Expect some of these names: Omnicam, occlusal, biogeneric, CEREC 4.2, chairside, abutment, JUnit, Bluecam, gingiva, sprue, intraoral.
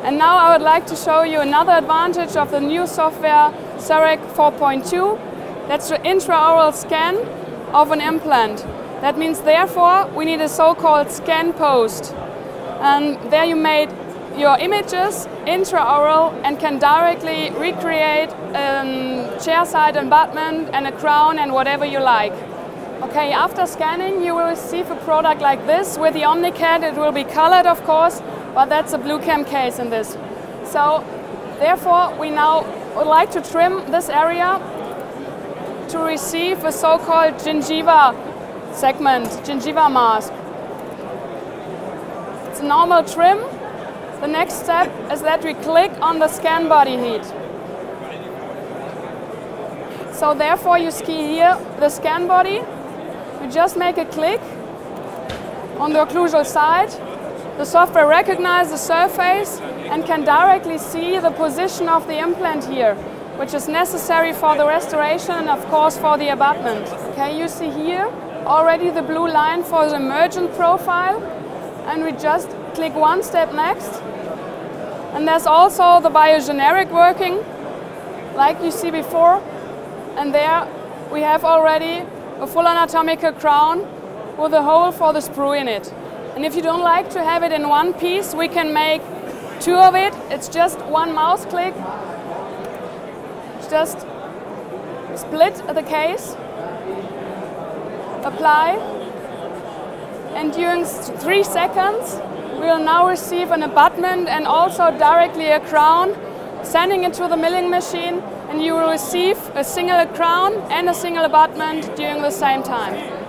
And now I would like to show you another advantage of the new software CEREC 4.2. That's the intraoral scan of an implant. That means, therefore, we need a so-called scan post. And there you made your images intraoral and can directly recreate chairside abutment and a crown and whatever you like. Okay, after scanning you will receive a product like this. With the Omnicam it will be colored, of course, but that's a blue cam case in this. So therefore we now would like to trim this area to receive a so-called gingiva segment, gingiva mask. It's a normal trim. The next step is that we click on the scan body heat. So therefore you see here the scan body. You just make a click on the occlusal side. The software recognizes the surface and can directly see the position of the implant here, which is necessary for the restoration and of course for the abutment. Okay, you see here already the blue line for the emergent profile, and we just click one step next, and there's also the biogeneric working like you see before, and there we have already a full anatomical crown with a hole for the sprue in it. And if you don't like to have it in one piece, we can make two of it. It's just one mouse click. Just split the case, apply, and during 3 seconds we will now receive an abutment and also directly a crown, sending it to the milling machine, and you will receive a single crown and a single abutment during the same time.